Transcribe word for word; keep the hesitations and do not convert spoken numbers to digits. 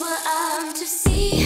what I'm to see.